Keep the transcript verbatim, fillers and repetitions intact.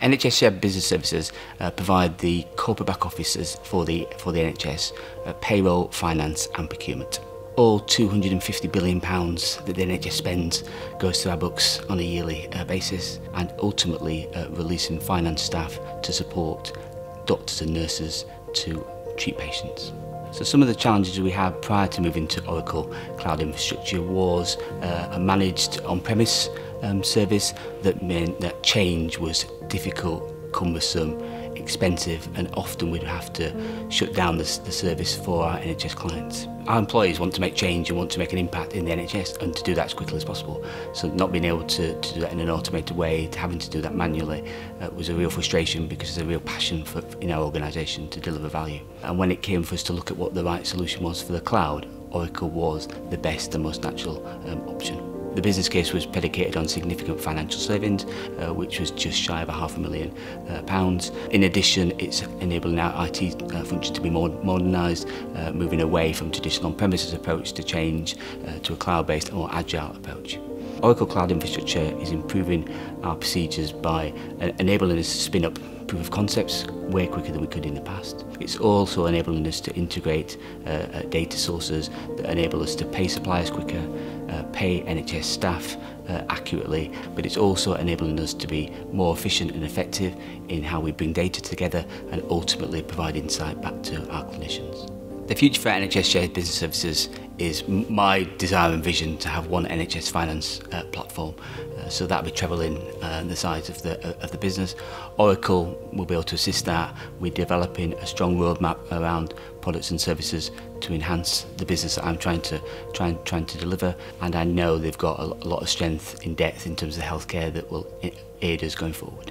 N H S Shared Business Services uh, provide the corporate back offices for the, for the N H S, uh, payroll, finance and procurement. All two hundred and fifty billion pounds that the N H S spends goes to our books on a yearly uh, basis, and ultimately uh, releasing finance staff to support doctors and nurses to treat patients. So some of the challenges we had prior to moving to Oracle Cloud Infrastructure was uh, a managed on-premise um, service that meant that change was difficult, cumbersome, expensive, and often we'd have to shut down the, the service for our N H S clients. Our employees want to make change and want to make an impact in the N H S, and to do that as quickly as possible. So not being able to, to do that in an automated way, to having to do that manually, uh, was a real frustration, because there's a real passion for, in our organisation to deliver value. And when it came for us to look at what the right solution was for the cloud, Oracle was the best, the most natural um, option. The business case was predicated on significant financial savings, uh, which was just shy of a half a million uh, pounds. In addition, it's enabling our I T uh, function to be more modernised, uh, moving away from traditional on-premises approach to change uh, to a cloud-based or agile approach. Oracle Cloud Infrastructure is improving our procedures by enabling us to spin up proof of concepts way quicker than we could in the past. It's also enabling us to integrate uh, data sources that enable us to pay suppliers quicker, uh, pay N H S staff uh, accurately, but it's also enabling us to be more efficient and effective in how we bring data together and ultimately provide insight back to our clinicians. The future for N H S Shared Business Services is my desire and vision to have one N H S finance uh, platform. Uh, so that'll be trebling uh, the size of the, uh, of the business. Oracle will be able to assist that. We're developing a strong roadmap around products and services to enhance the business that I'm trying to, trying, trying to deliver. And I know they've got a lot of strength in depth in terms of healthcare that will aid us going forward.